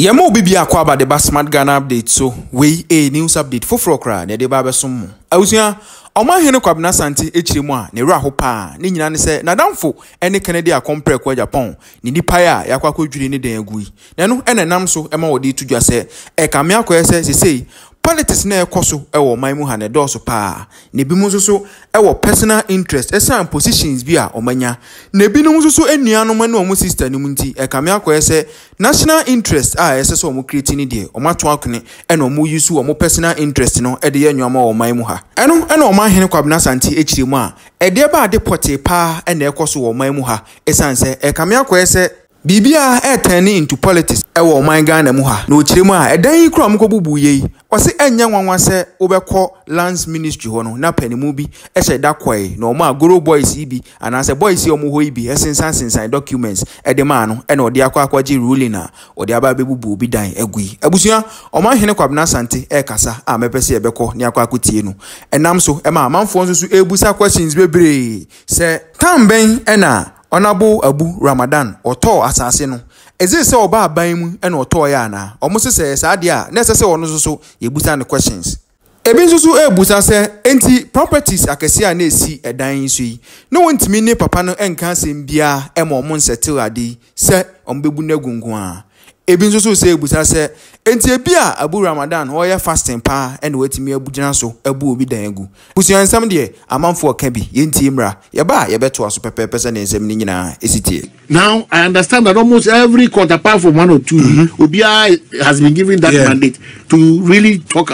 Yamo bibi akwa ba deba Smart Ghana Update so we a news update fofro kra ne deba be som mu awusua omahene kwabna santi echire mu a ne ra ho pa ne nyina ne se nadamfo ene Kennedy akompre kwa Japan ne nipa ya yakwa kwadwire ne den agui ne no ene nam so ema wodi tudwa se e ka me akwa se sesei politics na ekoso ewo man mu ha ne do so pa ne bi mu nso ewo personal interest esan positions bi a omanya ne bi no nso enuanom na omo sister ne mu nti e ka me akwa se national interest a ese so omo create ni de omo ato akone eno omo use omo personal interest no e de enuama omo man mu ha eno eno omo hene kwabna santi echire mu a e de ba de pote pa ene ekoso omo man mu ha esan se e ka me akwa se Bibia turning into politics. Ewo man Ghana mu ha. No chiremu a edan yi kura mu kobubu ye. Ose enya nwanwa se obekọ lands ministry ho no na panimu bi ehye da kwai na omo agoro boys bi anase boys omo ho bi sensan documents edema no e na odi akwa ji ruling na odi aba bebubu bi dan agui. Abusua omo ahene kwabna sante e kasa a mepese ebekọ ni akwa kotie no. Enam so e ma amanfo nso ebusa questions bebre se tamben e na Honorable Abu Ramadan oto asase no eze se oba aban mu e na oto ya na omo se se saade a na se se ono so yebusa ne questions ebi nsusu ebusa se enti properties akese a na esi edan so yi no wontimi ne papa no enka sem bia e ma omo settle ade se ombebu na gungun a ebi nsusu se ebusa se enti ebi a Abu Ramadan ho ye fasting pa e na wetimi abugina so abu obi dan egu busuan sam de amanfo ka bi ye enti mra ye ba ye beto aso pepepe se na ensem ni nyina esitie. Now I understand that almost every court apart from one or two obi has been given that mandate to really talk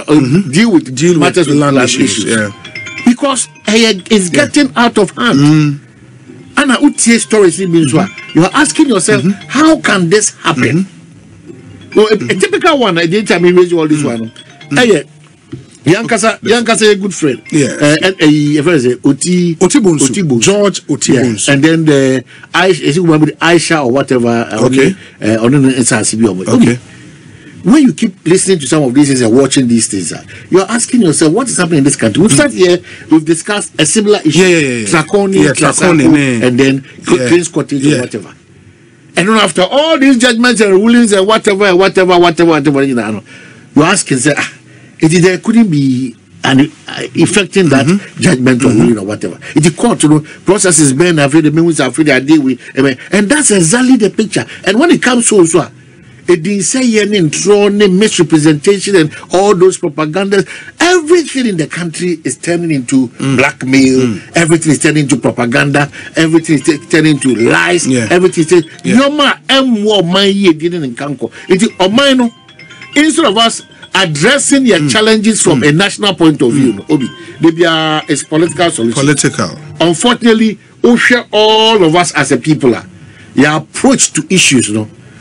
deal with matters with land issues. Because it's getting out of hand. And I would say stories means what you are asking yourself, how can this happen? No, a typical one, I didn't raise all this one. Yankasa, a good friend. Otibonsu. George Otibonsu. And then the Aisha or whatever. Okay. When you keep listening to some of these things and watching these things, you are asking yourself, what is happening in this country? We've sat here, we've discussed a similar issue. Tracone, and then Prince Cottage or whatever. And then after all these judgments and rulings and whatever, you ask and say, there couldn't be an affecting that judgment or ruling or whatever. It's the court, process is banned, afraid the memories are afraid I deal with. And that's exactly the picture. And when it comes to so, it didn't say any throne, misrepresentation, and all those propagandas. Everything in the country is turning into blackmail. Everything is turning into propaganda. Everything is turning into lies. Everything is turning into... Instead of us addressing your challenges from a national point of view, Obi, it's political solution. Unfortunately, all of us as a people, your approach to issues,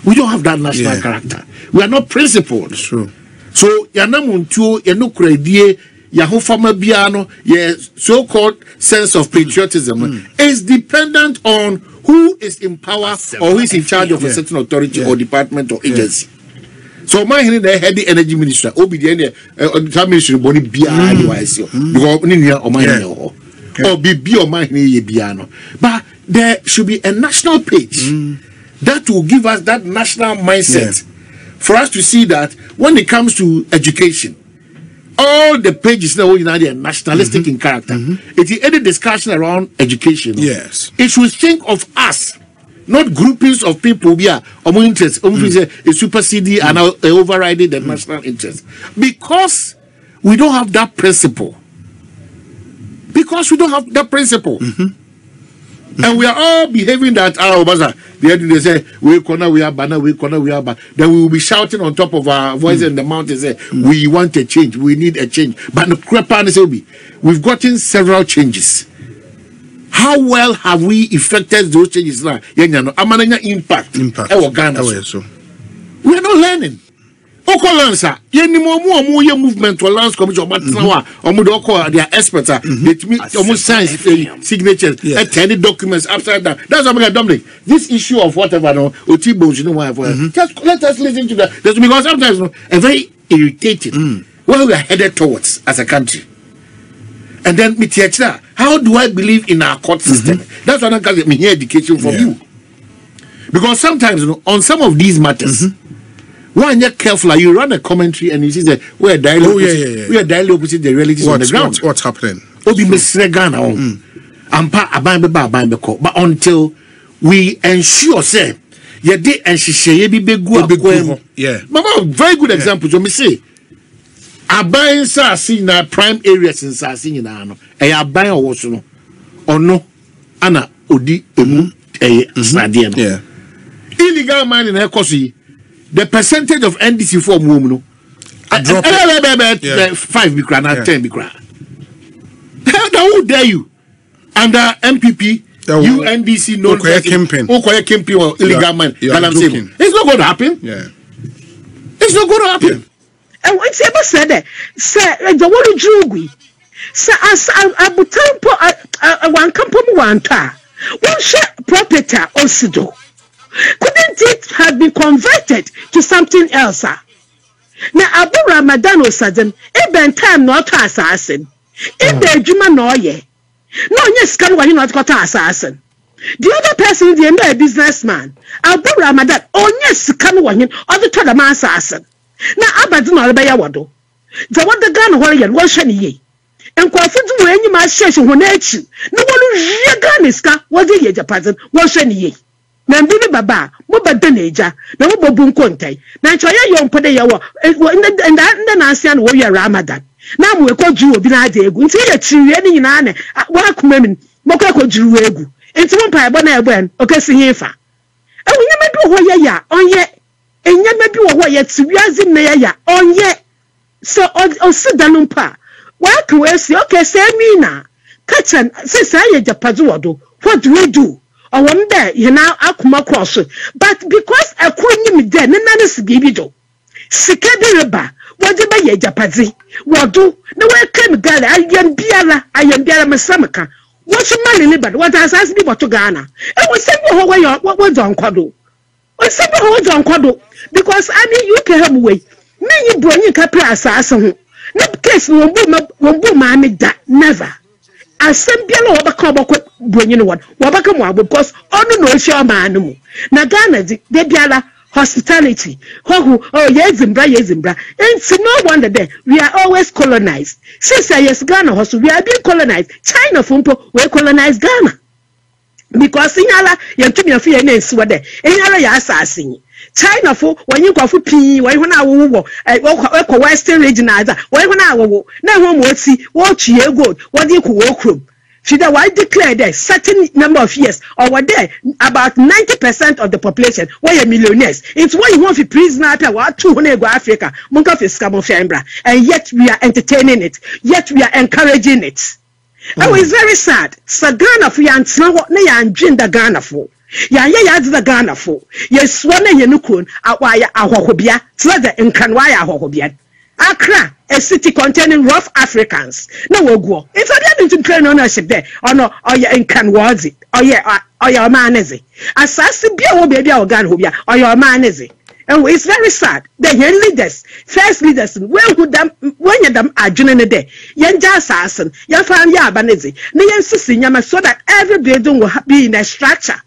we don't have that national character. We are not principled. True. So, your so-called sense of patriotism is dependent on who is in power or who is in charge of a certain authority or department or agency. So, my head, the energy minister, OBDN, ministry, body, but there should be a national page. That will give us that national mindset for us to see that when it comes to education, all the pages now are nationalistic in character. It's any discussion around education. It should think of us, not groupings of people here, or interests, superseding and overriding the national interest. Because we don't have that principle. And we are all behaving that our they say we are banner. Then we will be shouting on top of our voices in the mountains. We want a change. We need a change. But the crappan is Obi. We've gotten several changes. How well have we effected those changes now? Impact. We are not learning. Okolansa, yeni mo ye movement to lands commission but now omudoko they are experts that mean almost science signatures attended documents after that. That's what I'm doing. This issue of whatever Otibonsu just let us listen to that. That's because sometimes a very irritating where we are headed towards as a country. And then how do I believe in our court system? That's what I'm getting education from you. Because sometimes on some of these matters When you're careful, you run a commentary and you see that we are directly opposite the realities on the ground. What's happening? But until we ensure, say, you did and she say, yeah. Mama, very good example. So me say, I buy Sasi in our prime areas in Sasi in Ano. I buy a watch no, or no, Anna Odi Emu Snadiano. Yeah. Illegal mining in Ekosi. The percentage of NDC form women, I drop it. Yeah. 5 bikra, not 10 bikra. How who dare you? Under MPP, you NDC no campaign. Or illegal man. It's not going to happen. Yeah. It's not going to happen. And what's ever said that? Sir, like the one who Sir, I would tell one company one tar. One share property also. Couldn't it have been converted to something else? Now, Abu Ramadan was sudden, even time not assassin. If the Juma no ye, no, yes, can one not got assassin. The other person, the businessman, Abu Ramadan, oh, yes, can one other to the man assassin. Now, Abadin or Bayawado, the one the gun warrior, wash any ye, and confident when you must share your nature. No one who's your gun is car, what the year person, wash any ye. Nambini baba, muba deneja, na muba bunkontai. Na chwa ya yompode ya wa, nda nasi anu wawia Ramadan. Na mweko juhu bina adegu. Nti ya chirueni yinane, wakumemini, mweko juhuegu. Nti mwempa ya bona ya bwenu, okesi nyefa. Ewa nyemebi wawo ya, onye. E nyemebi wawo ya, tiwiazi na ya, onye. So, osidanumpa. Wakuwesi, okesi emina. Kachan, sisa ya japazu wado. What do we do? I wonder, you know, I come across it. But because I couldn't meet them, none is gibido. Sikadi Reba, what do you Japazi? What do? No, I came Gala, I am Biala, Masamaka. What's your money, Libad? What has asked me about to Ghana? And we send you away, what was on Quado? We send you away on Quado, because I mean, you can have away. Many bring you Capra assassin. No case won't boom, I make that. Never. I send Biala over Cobble. Bring you one. Wabakamu, because only no share manu. Nagana, they be hospitality. Oh, yes, Zimbra. And no wonder that we are always colonized. Since yes, Ghana, we are being colonized. China, Fumpo, we colonize Ghana. Because in Allah, you took me a few names were there. In Allah, you assassin. China, for when you go for pee, why when I walk a Western region, either, why when I walk, no one would see what you go, what you could walk room. She that why declare that certain number of years or were there about 90% of the population were millionaires. It's why you want to prisoner or 200 go Africa, and yet we are entertaining it, yet we are encouraging it. Oh, it's very sad. Sagana for Ghana for the Ghana for yes one yenukun awaya ahobia so the nkanwaya ahobia. Accra, a city containing rough Africans. No, we'll go. It's a bit to claim ownership there. Or no, or you're in Canwazi. Or yeah, or your man is it. Assassin, be a baby or gun, or your man is it. And it's very sad. They're leaders, first leaders, well, who them, when you them are during the day. You're just assassin, you're from Yabanese. You're insisting, you're so that every building will be in a structure.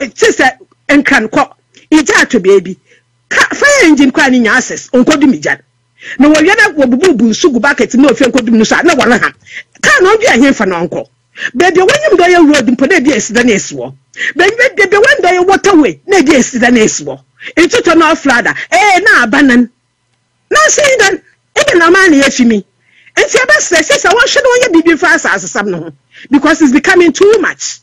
It's just that in Canqua, it's out to baby. Fire engine crying your asses, Uncle Dimijan. No, we are not going to go back at no if you could do so. No one can't be a him for an uncle. But the way you go your road and put it yes, the next war. But the one day waterway, no, yes, the next war. It's a turn off ladder. Eh, now, Bannon. Now, say then, even a man here to me. And see, about says, I want to know you be fast as some because it's becoming too much.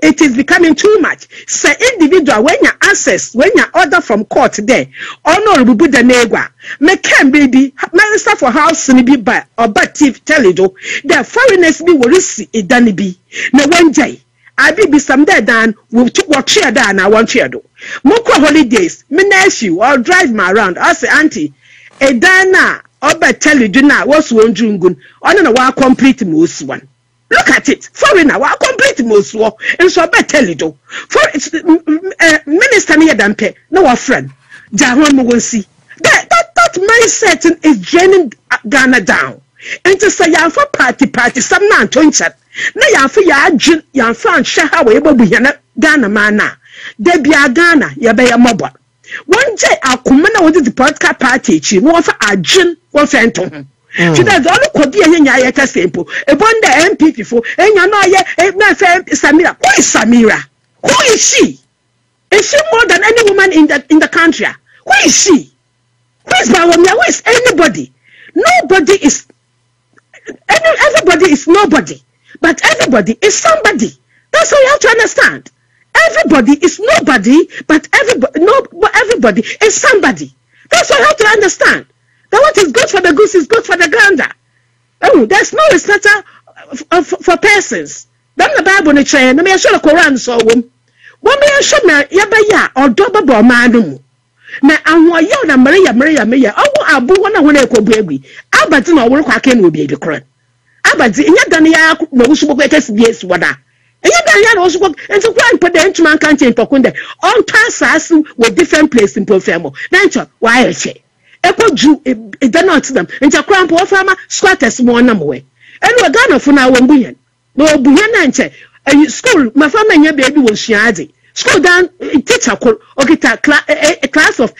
It is becoming too much. Say individual when you access, when you order from court there, honorable Buddha Negua, make him baby minister for house ni be by or but thief tell it though. The foreigners be will see it done be. No one day. I be some day done will took what chair down I want chair do. Moko holidays, menace you or drive my around. I say auntie, a dana or but tell you do not what's one jungun on a war complete most one. Look at it. Foreigner, well, complete most war. And so I better tell you though. For it's minister near Dampe, no our friend. Jahwan will see. That mindset is draining Ghana down. And to say you for party, some man to chat. Now you for your friend Shahawa Ghana mana. They be a Ghana, you be a mobile. One day, our commander wanted the political party. She wants a gin, wants a ton. She does all the Kodia in Yayata Sample. A one day MPP for, and you know, yeah, Samira. Who is Samira? Who is she? Is she more than any woman in the country? Who is she? Who is Bawamia? Who is anybody? Nobody is. Everybody is nobody, but everybody is somebody. That's all you have to understand. Everybody is nobody, but everybody is somebody. That's all you have to understand. That what is good for the goose is good for the gander. Oh, there's no respect for persons. Then the Bible in the chair, let me show the Quran so one may show me yabaya or double bomb. Now I'm one and Maria. Oh, I'll be one away baby. I bet no work I can will be the current. I bet in your Dania no sugar yes water. And your Daniel also work and so one put the entman can't in Pocunda. All tasks were different places in Profemo. Nature, why I say. Echo Jew it done not them and your cramp or farmer squatters more number way. And we're gonna for now 1 billion. No buyanche and school, my family and your baby was shady. School down teacher call or get a class of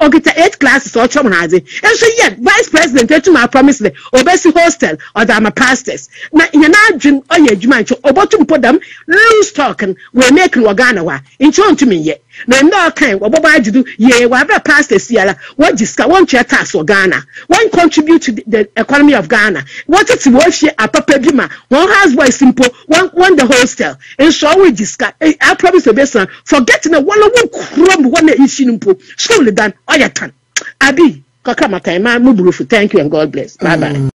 or get 8 classes or chomanazi. And so yet vice president to my promise the obesi hostel or the my pastors. Now in an dream or your jumancho or bottom put them loose talking we make waganawa in chon to me yet. No no kind or boba do ye whatever pastors yala what discount one chair tax or Ghana. One contribute to the economy of Ghana. What it's worth a papa bima, one house boy simple, one the hostel. And so we discuss I promise the best. Forgetting the one who crumb one is in pool, school done, all your time. Abi, Kakama, my Muburu, thank you and God bless. Bye bye.